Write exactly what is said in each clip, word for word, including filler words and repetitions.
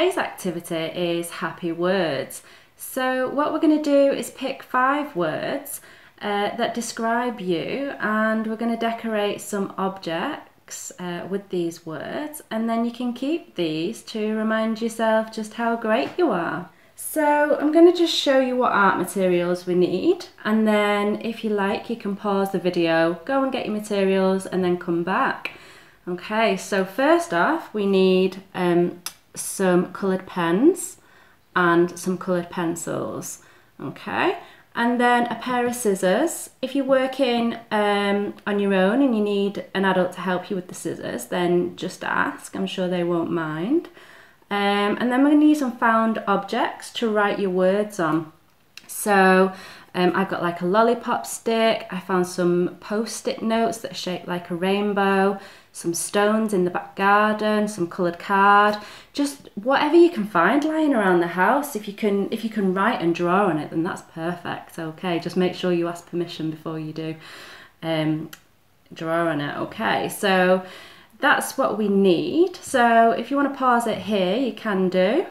today's activity is happy words. So what we're going to do is pick five words uh, that describe you, and we're going to decorate some objects uh, with these words, and then you can keep these to remind yourself just how great you are. So I'm going to just show you what art materials we need, and then if you like you can pause the video, go and get your materials and then come back. Okay, so first off we need um, some coloured pens and some coloured pencils. Okay, and then a pair of scissors. If you're working um, on your own and you need an adult to help you with the scissors, then just ask, I'm sure they won't mind. Um, and then we're going to use some found objects to write your words on. So um, I've got like a lollipop stick, I found some post-it notes that are shaped like a rainbow, some stones in the back garden, some coloured card, just whatever you can find lying around the house. If you can, if you can write and draw on it, then that's perfect. Okay, just make sure you ask permission before you do um, draw on it. Okay, so that's what we need. So if you want to pause it here, you can do.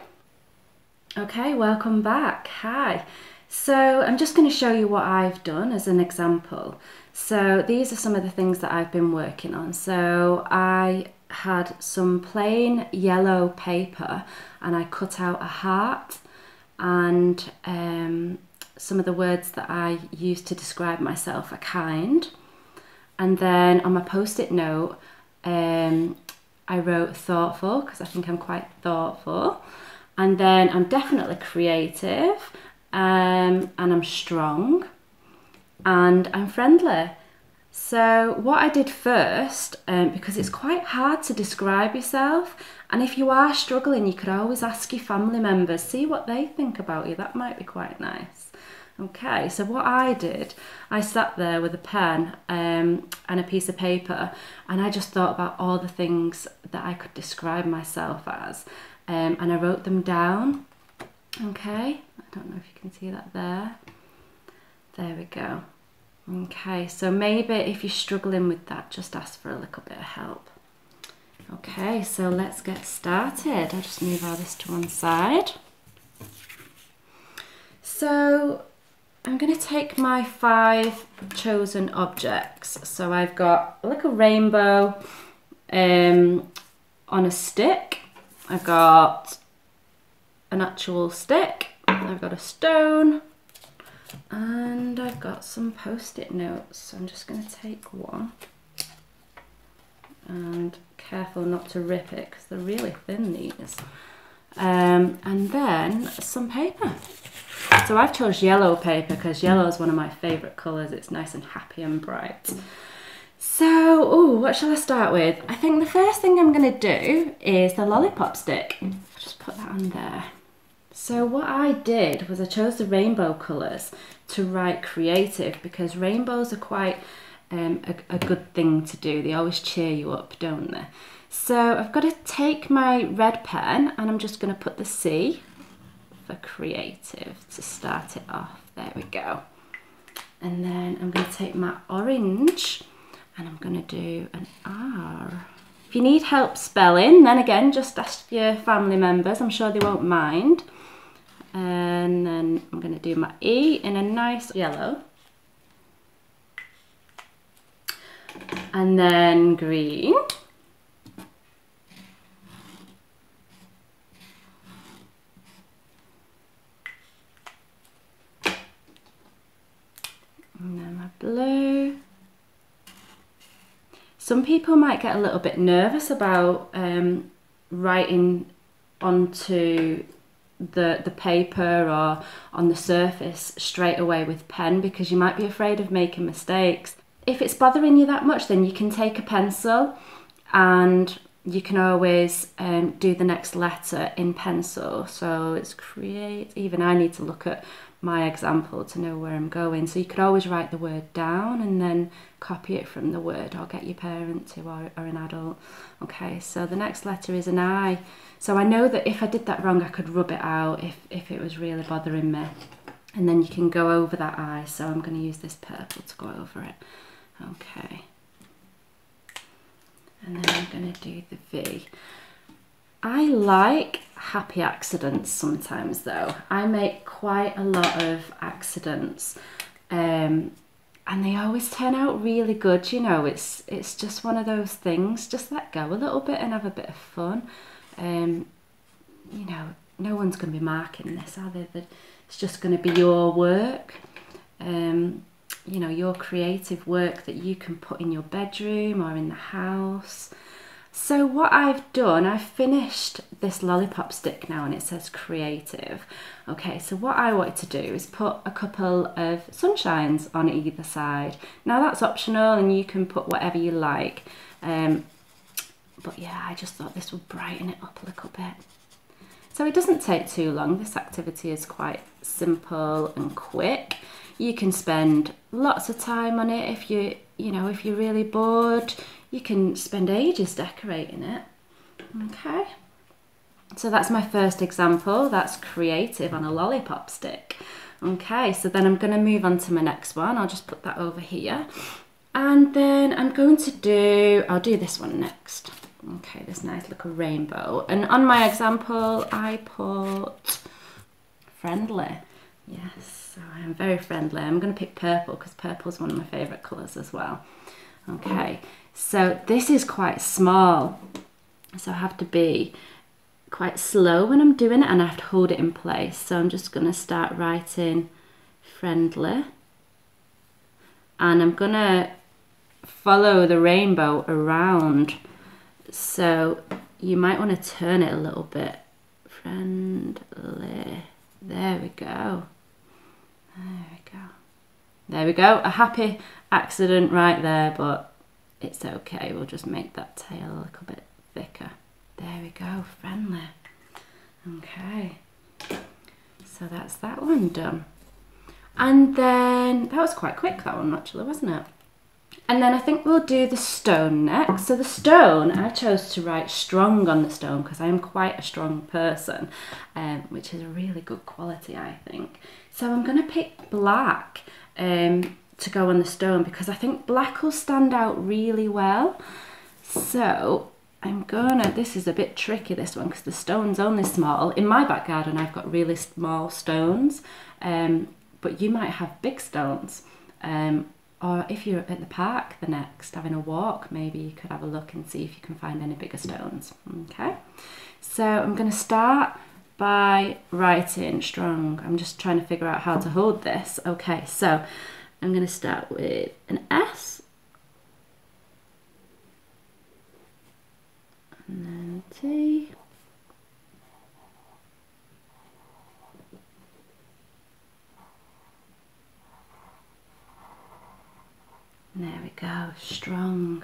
Okay, welcome back. Hi. So I'm just going to show you what I've done as an example. So these are some of the things that I've been working on. So I had some plain yellow paper and I cut out a heart and um, some of the words that I use to describe myself are kind. And then on my post-it note, Um, I wrote thoughtful, because I think I'm quite thoughtful, and then I'm definitely creative, um, and I'm strong, and I'm friendly. So what I did first, um, because it's quite hard to describe yourself, and if you are struggling you could always ask your family members, see what they think about you, that might be quite nice. Okay, so what I did, I sat there with a pen um, and a piece of paper and I just thought about all the things that I could describe myself as, um, and I wrote them down. Okay, I don't know if you can see that there. There we go. Okay, so maybe if you're struggling with that, just ask for a little bit of help. Okay, so let's get started. I'll just move all this to one side. So I'm going to take my five chosen objects. So I've got a little rainbow um, on a stick, I've got an actual stick, I've got a stone, and I've got some post-it notes. So I'm just going to take one, and careful not to rip it because they're really thin, these, um, and then some paper. So I've chose yellow paper because yellow is one of my favourite colours. It's nice and happy and bright. So, oh, what shall I start with? I think the first thing I'm going to do is the lollipop stick. I'll just put that on there. So what I did was I chose the rainbow colours to write creative, because rainbows are quite um, a, a good thing to do. They always cheer you up, don't they? So I've got to take my red pen and I'm just going to put the C for creative to start it off. There we go. And then I'm going to take my orange and I'm going to do an R. If you need help spelling, then again just ask your family members, I'm sure they won't mind. And then I'm going to do my E in a nice yellow, and then green, and then my blue. Some people might get a little bit nervous about um, writing onto the, the paper or on the surface straight away with pen, because you might be afraid of making mistakes. If it's bothering you that much, then you can take a pencil and you can always um, do the next letter in pencil. So it's create, even I need to look at my example to know where I'm going. So you could always write the word down and then copy it from the word, or get your parent to, or, or an adult. Okay, so the next letter is an I. So I know that if I did that wrong, I could rub it out if, if it was really bothering me. And then you can go over that I. So I'm going to use this purple to go over it. Okay. And then I'm going to do the V. I like happy accidents sometimes though. I make quite a lot of accidents, um, and they always turn out really good, you know. It's it's just one of those things, just let go a little bit and have a bit of fun. Um, you know, no one's going to be marking this, are they? But it's just going to be your work, um, you know, your creative work that you can put in your bedroom or in the house. So what I've done, I've finished this lollipop stick now and it says creative. Okay, so what I wanted to do is put a couple of sunshines on either side. Now that's optional and you can put whatever you like. Um, but yeah, I just thought this would brighten it up a little bit. So it doesn't take too long. This activity is quite simple and quick. You can spend lots of time on it if you, you know, if you're really bored. You can spend ages decorating it. Okay, so that's my first example. That's creative on a lollipop stick. Okay, so then I'm going to move on to my next one. I'll just put that over here. And then I'm going to do, I'll do this one next. Okay, this nice little rainbow. And on my example, I put friendly. Yes, so I am very friendly. I'm going to pick purple because purple is one of my favourite colours as well. Okay, so this is quite small, so I have to be quite slow when I'm doing it and I have to hold it in place. So I'm just going to start writing friendly and I'm going to follow the rainbow around. So you might want to turn it a little bit. Friendly, there we go, there we go. There we go, a happy accident right there, but it's okay. We'll just make that tail a little bit thicker. There we go, friendly. Okay, so that's that one done. And then, that was quite quick, that one actually, wasn't it? And then I think we'll do the stone next. So the stone, I chose to write strong on the stone because I am quite a strong person, um, which is a really good quality, I think. So I'm going to pick black. Um, to go on the stone because I think black will stand out really well. So I'm gonna, this is a bit tricky this one because the stone's only small. In my back garden I've got really small stones, um, but you might have big stones, um, or if you're at the park the next having a walk, maybe you could have a look and see if you can find any bigger stones. Okay, so I'm gonna start by writing strong. I'm just trying to figure out how to hold this. Okay, so I'm going to start with an S and then a T and there we go, strong.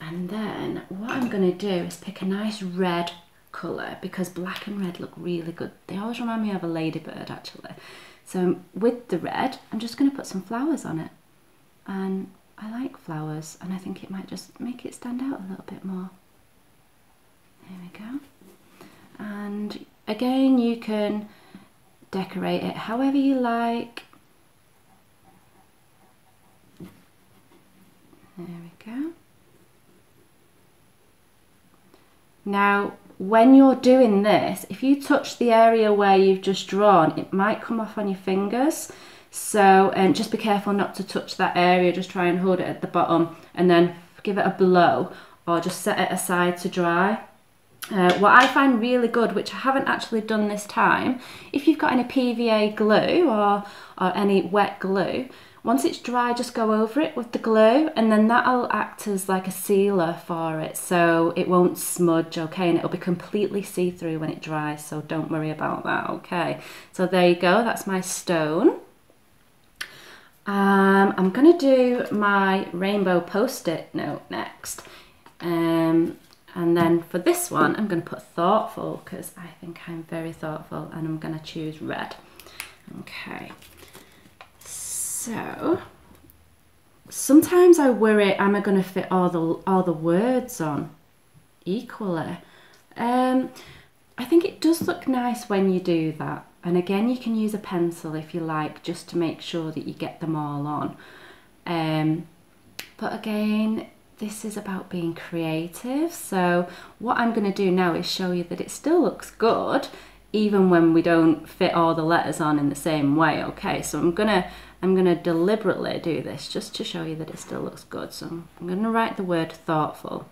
And then what I'm going to do is pick a nice red colour because black and red look really good. They always remind me of a ladybird actually. So with the red, I'm just going to put some flowers on it. And I like flowers and I think it might just make it stand out a little bit more. There we go. And again, you can decorate it however you like. There we go. Now, when you're doing this, if you touch the area where you've just drawn, it might come off on your fingers. So um, just be careful not to touch that area, just try and hold it at the bottom and then give it a blow or just set it aside to dry. Uh, what I find really good, which I haven't actually done this time, if you've got any P V A glue or, or any wet glue, once it's dry, just go over it with the glue and then that'll act as like a sealer for it so it won't smudge, okay? And it'll be completely see-through when it dries, so don't worry about that, okay? So there you go, that's my stone. Um, I'm gonna do my rainbow post-it note next. Um, and then for this one, I'm gonna put thoughtful because I think I'm very thoughtful and I'm gonna choose red, okay? So, sometimes I worry, am I going to fit all the, all the words on equally? Um, I think it does look nice when you do that. And again, you can use a pencil if you like, just to make sure that you get them all on. Um, but again, this is about being creative. So what I'm going to do now is show you that it still looks good even when we don't fit all the letters on in the same way. Okay, so I'm gonna I'm gonna deliberately do this just to show you that it still looks good. So I'm, I'm gonna write the word thoughtful,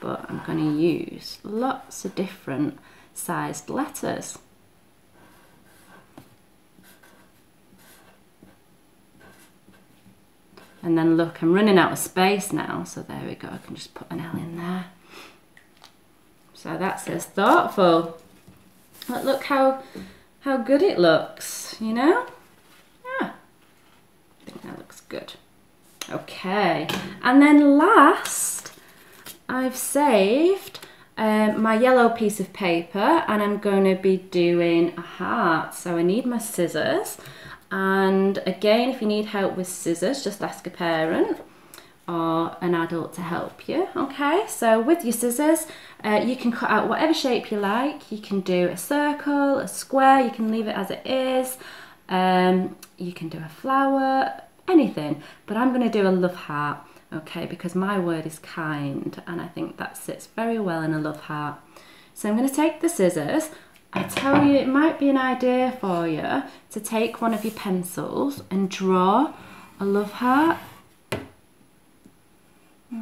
but I'm gonna use lots of different sized letters. And then look, I'm running out of space now, so there we go, I can just put an L in there. So that says thoughtful. But look how how good it looks, you know? Yeah, I think that looks good. Okay, and then last, I've saved um, my yellow piece of paper, and I'm gonna be doing a heart. So I need my scissors. And again, if you need help with scissors, just ask a parent or an adult to help you. Okay, so with your scissors, uh, you can cut out whatever shape you like. You can do a circle, a square, you can leave it as it is. Um, you can do a flower, anything. But I'm gonna do a love heart, okay, because my word is kind, and I think that sits very well in a love heart. So I'm gonna take the scissors. I tell you, it might be an idea for you to take one of your pencils and draw a love heart.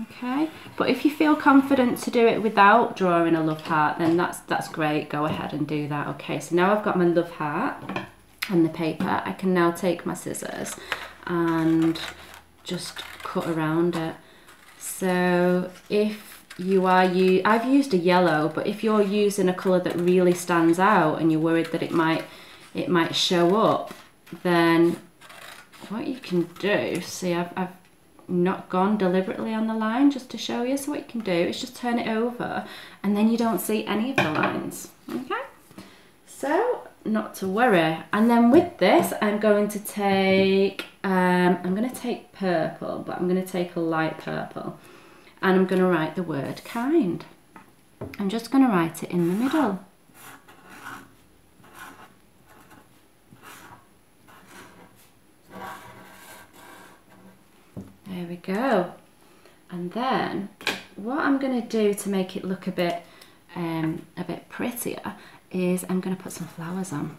Okay, but if you feel confident to do it without drawing a love heart, then that's that's great. Go ahead and do that. Okay, so now I've got my love heart and the paper. I can now take my scissors and just cut around it. So if you are you I've used a yellow, but if you're using a colour that really stands out and you're worried that it might it might show up, then what you can do, see I've, I've not gone deliberately on the line just to show you, so what you can do is just turn it over and then you don't see any of the lines. Okay, so not to worry. And then with this, I'm going to take um, I'm going to take purple, but I'm going to take a light purple. And I'm going to write the word kind. I'm just going to write it in the middle. There we go. And then what I'm going to do to make it look a bit, um, a bit prettier is I'm going to put some flowers on.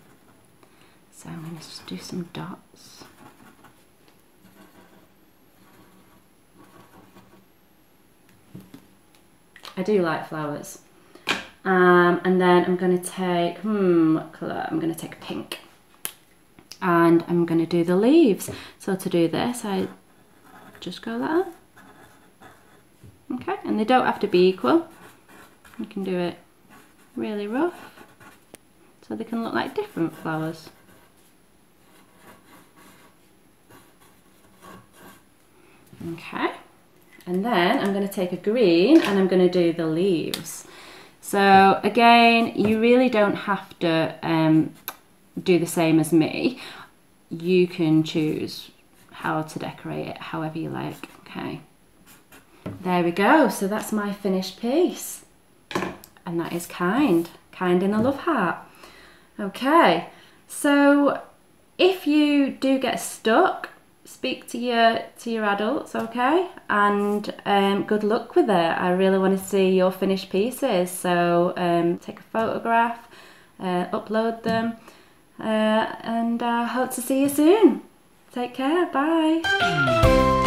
So I'm going to just do some dots. I do like flowers. Um, and then I'm going to take, hmm, what colour? I'm going to take pink. And I'm going to do the leaves. So to do this, I just go like that. Okay, and they don't have to be equal. You can do it really rough, so they can look like different flowers. Okay. And then I'm going to take a green and I'm going to do the leaves. So again, you really don't have to um, do the same as me. You can choose how to decorate it however you like. Okay, there we go. So that's my finished piece. And that is kind, kind in a love heart. Okay, so if you do get stuck, speak to your to your adults, okay? And um, good luck with it. I really want to see your finished pieces. So um, take a photograph, uh, upload them, uh, and I uh, hope to see you soon. Take care. Bye.